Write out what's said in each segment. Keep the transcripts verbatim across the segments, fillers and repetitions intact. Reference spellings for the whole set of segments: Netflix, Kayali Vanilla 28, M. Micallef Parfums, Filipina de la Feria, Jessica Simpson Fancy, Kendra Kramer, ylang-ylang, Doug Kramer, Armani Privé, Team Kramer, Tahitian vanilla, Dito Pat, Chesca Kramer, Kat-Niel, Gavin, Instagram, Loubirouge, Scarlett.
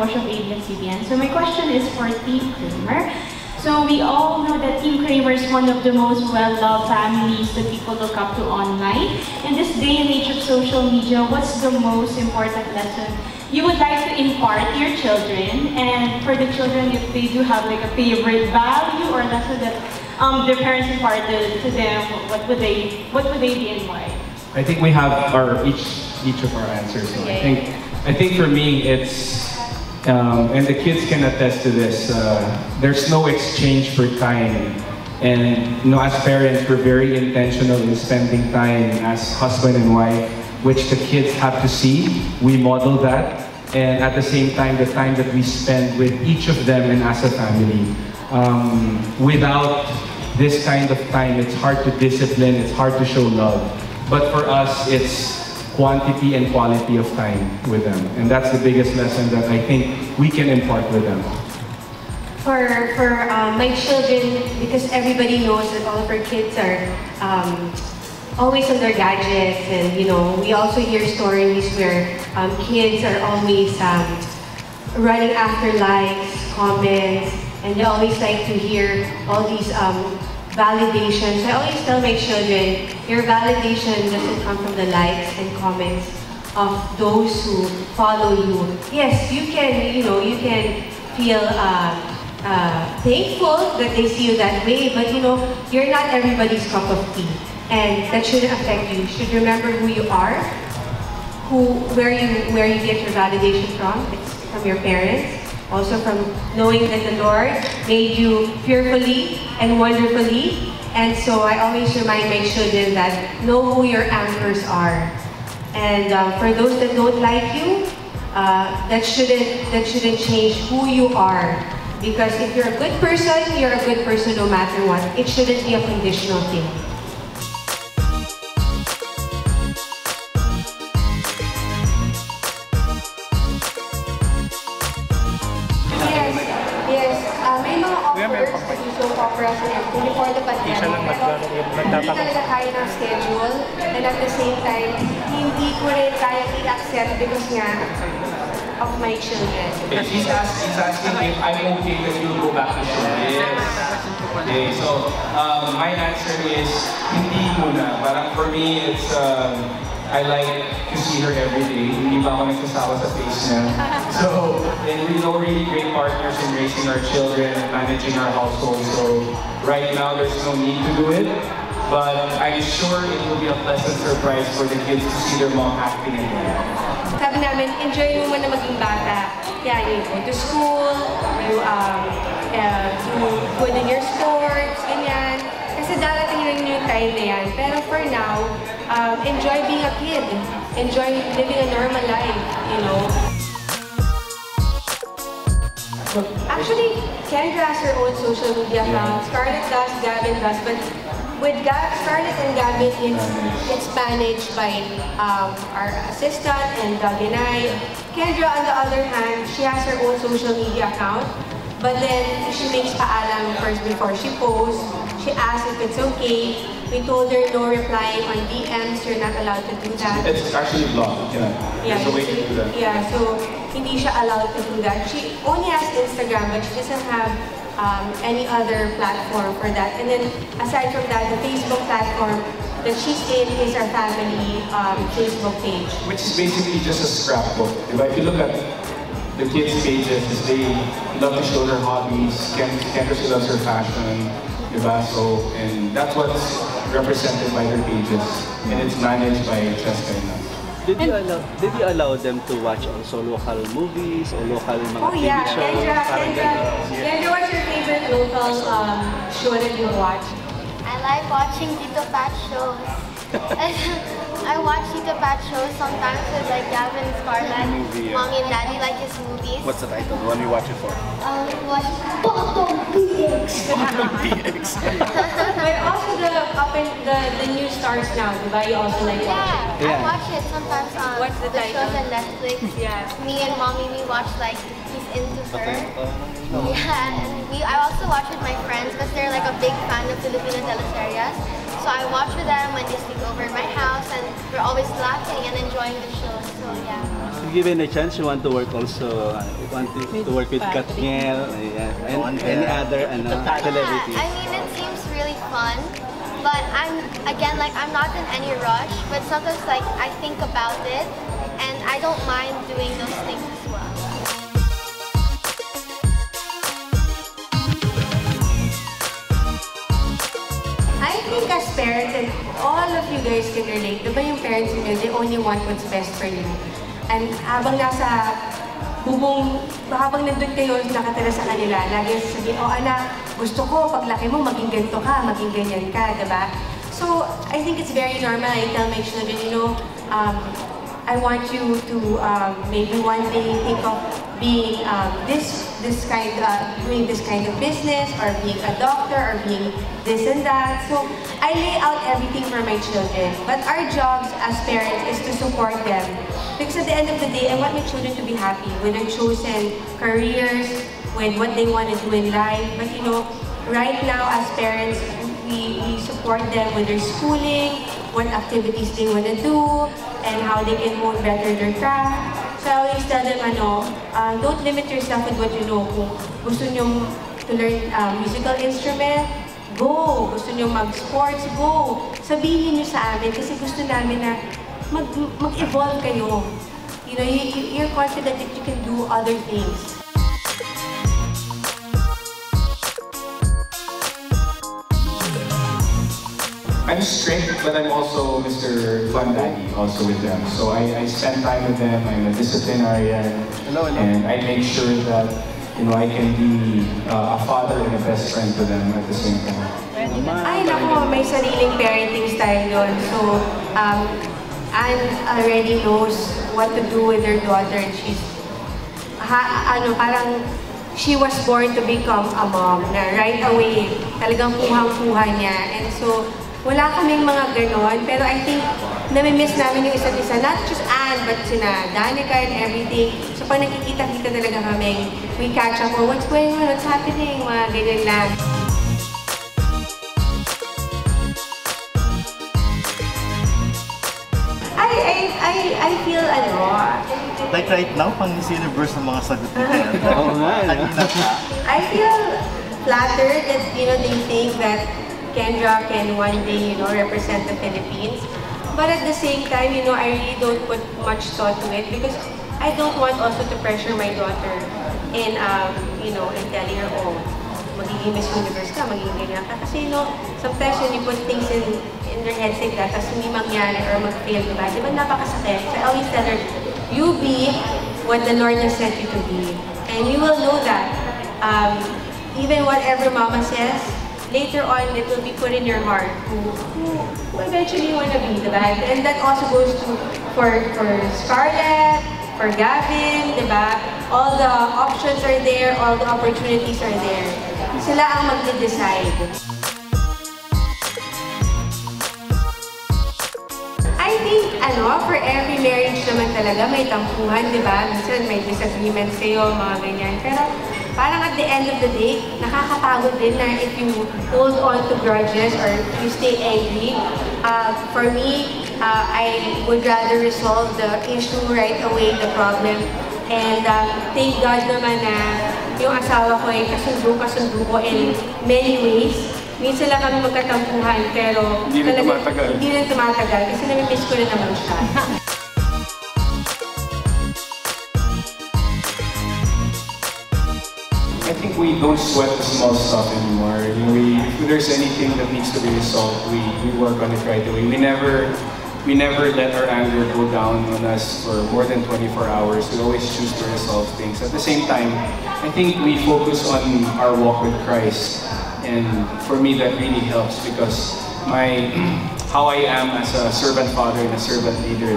po siyang A B S C B N. So my question is for Team Kramer. So we all know that Team Kramer is one of the most well-loved families that people look up to online. In this day and age of social media, what's the most important lesson you would like to impart to your children? And for the children, if they do have like a favorite value or lesson that um, their parents imparted to them, what would they, what would they be and why? I think we have our each each of our answers. So okay. I think I think for me it's. Um, and the kids can attest to this, uh, there's no exchange for time. And you know, as parents, we're very intentional in spending time as husband and wife, which the kids have to see. We model that. And at the same time, the time that we spend with each of them and as a family. Um, without this kind of time, it's hard to discipline, it's hard to show love. But for us, it's quantity and quality of time with them. And that's the biggest lesson that I think we can impart with them. For, for um, my children, because everybody knows that all of our kids are um, always on their gadgets, and you know, we also hear stories where um, kids are always um, running after likes, comments, and they always like to hear all these um, validations. I always tell my children, your validation doesn't come from the likes and comments of those who follow you. Yes, you can, you know, you can feel uh, uh, thankful that they see you that way, but you know, you're not everybody's cup of tea, and that shouldn't affect you. You should remember who you are, who, where you, where you get your validation from. It's from your parents. Also from knowing that the Lord made you fearfully and wonderfully. And so I always remind my children that know who your anchors are. And um, for those that don't like you, uh, that shouldn't, that shouldn't change who you are. Because if you're a good person, you're a good person no matter what. It shouldn't be a conditional thing. Before the pandemic, pero hindi talaga kaya ng schedule, and at the same time, hindi ko rin kaya i-accept because nga of my children. He's asking, he's asking if I'm okay with you go back to showbiz. Okay, so um, my answer is hindi muna. Parang for me, it's um, I like to see her every day. Hindi ba ako nagsasawa sa face niya? So, and we know really great partners in raising our children and managing our household. So, right now, there's no need to do it. But I'm sure it will be a pleasant surprise for the kids to see their mom acting in there. Sabi namin, enjoy mo man na maging bata. Yeah, you go to school, you um, uh, do good in your sports, ganyan. Kasi darating yung time na yan. Pero for now, Um, enjoy being a kid. Enjoy living a normal life, you know. Actually, Kendra has her own social media account. Scarlett does, Gavin does, but with Gav Scarlett and Gavin, it's, it's managed by um, our assistant and Doug and I. Kendra, on the other hand, she has her own social media account, but then she makes paalam first before she posts. She asks if it's okay. We told her no replying on D Ms, you're not allowed to do that. It's actually blocked, yeah. Yeah, there's a way to do that. Yeah, so hindi siya allowed to do that. She only has Instagram, but she doesn't have um, any other platform for that. And then aside from that, the Facebook platform that she's in is our family um, Facebook page. Which is basically just a scrapbook. If you look at the kids' pages, they love to show their hobbies. Kendra loves her fashion, so, and that's what's represented by their pages, and it's managed by Chesca. Did you allow? Did you allow them to watch also local movies or local mga oh, T V yeah. shows? Oh yeah, Kendra, Kendra, what's your favorite local um, show that you watch? I like watching Dito Pat shows. I watch Dito Pat shows sometimes with like Gavin, Scarlett, movie, yeah. Mommy and Daddy like his movies. What's the title? What do you watch it for? Um, watch P X. But also the up in the the new stars now, but you also like yeah, watch it. Yeah, I watch it sometimes on um, the, the shows on Netflix. Yeah, me and mommy we watch like He's Into Her. Okay. Yeah, and we I also watch with my friends because they're like a big fan of Filipina de la Feria. So I watch with them when they sleep over at my house, and we're always laughing and enjoying the show. So yeah. given a chance, you want to work also, uh, want to, to work with Kat-Niel, uh, and any other ano, celebrities? I mean, it seems really fun, but I'm, again, like, I'm not in any rush, but sometimes, like, I think about it, and I don't mind doing those things as well. I think as parents, and all of you guys can relate, diba yung parents niyo, they only want what's best for you. And habang nasa bubong, habang nandun kayo nakatira sa kanila, lagi sasabihin, oh anak, gusto ko paglaki mo maging ganito ka, maging ganyan ka, diba? So, I think it's very normal. I tell my children, you know, um, I want you to um, maybe one day think of being um, this, this kind of, uh, doing this kind of business, or being a doctor, or being this and that. So, I lay out everything for my children. But our jobs as parents is to support them. Because at the end of the day, I want my children to be happy with their chosen careers, with what they want to do in life. But you know, right now as parents, we, we support them with their schooling, what activities they want to do, and how they can mold better their craft. So I always tell them, ano, uh, don't limit yourself with what you know. Kung gusto nyo to learn uh, musical instrument, go. Gusto nyo mag-sports, go. Sabihin nyo sa amin kasi gusto namin na Mag, mag-evolve kayo. You know, you, you, you're confident that you can do other things. I'm strict, but I'm also Mister Fun Daddy, also with them. So I, I spend time with them, I'm a disciplinarian, hello, hello. And I make sure that, you know, I can be uh, a father and a best friend to them at the same time. Ay, naku, may sariling parenting style yun. So, um, Anne already knows what to do with her daughter, and she's, ha, ano, parang, she was born to become a mom, na right away, talagang kuhang-kuha niya. And so, wala kaming mga ganon, pero I think, nami-miss namin yung isa't isa, not just Anne, but sina Danica and everything. So, pag nakikita-kita talaga kami, we catch up, oh, what's going on, what's happening, mga ganyan lang. I feel ano. Like right now, pang Miss Universe ng mga sagot nila. Oo nga. I feel flattered that, you know, they think that Kendra can one day, you know, represent the Philippines. But at the same time, you know, I really don't put much thought to it because I don't want also to pressure my daughter in, um, you know, in telling her, oh, magiging Miss Universe ka, magiging ganyan ka. Kasi, you know, sometimes when you put things in, in their heads like that, tapos hindi mangyari or mag-fail, diba? Diba napakasakit? So I always tell her, you be what the Lord has sent you to be. And you will know that. Um, even whatever Mama says, later on, it will be put in your heart who, who, who eventually you want to be, diba? And that also goes to for, for Scarlett, for Gavin, diba? All the options are there, all the opportunities are there. Sila ang mag-decide. I think, ano, for every marriage naman talaga, may tampuhan, di ba? Minsan may disagreements kayo, mga ganyan. Pero parang at the end of the day, nakakapagod din na if you hold on to grudges or you stay angry. Uh, for me, Uh, I would rather resolve the issue right away, the problem. And um, thank God naman na yung asawa ko ay kasundo-kasundo ko in many ways. Minsan lang kami magkatampuhan, pero hindi rin tumatagal. Hindi rin tumatagal kasi nami-miss ko na naman siya. I think we don't sweat the small stuff anymore. We, if there's anything that needs to be resolved, we, we work on it right away. We never... We never let our anger go down on us for more than twenty-four hours. We always choose to resolve things. At the same time, I think we focus on our walk with Christ. And for me, that really helps because my how I am as a servant father and a servant leader,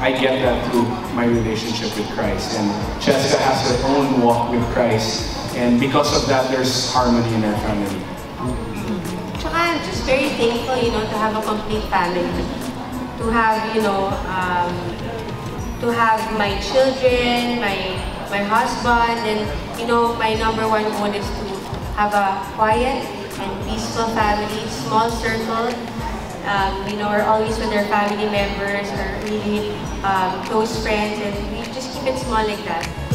I get that through my relationship with Christ. And Chesca has her own walk with Christ. And because of that, there's harmony in our family. I'm just very thankful, you know, to have a complete family. To have, you know, um, to have my children, my my husband, and you know, my number one goal is to have a quiet and peaceful family, small circle, Um, you know, we're always with our family members, or really um, close friends, and we just keep it small like that.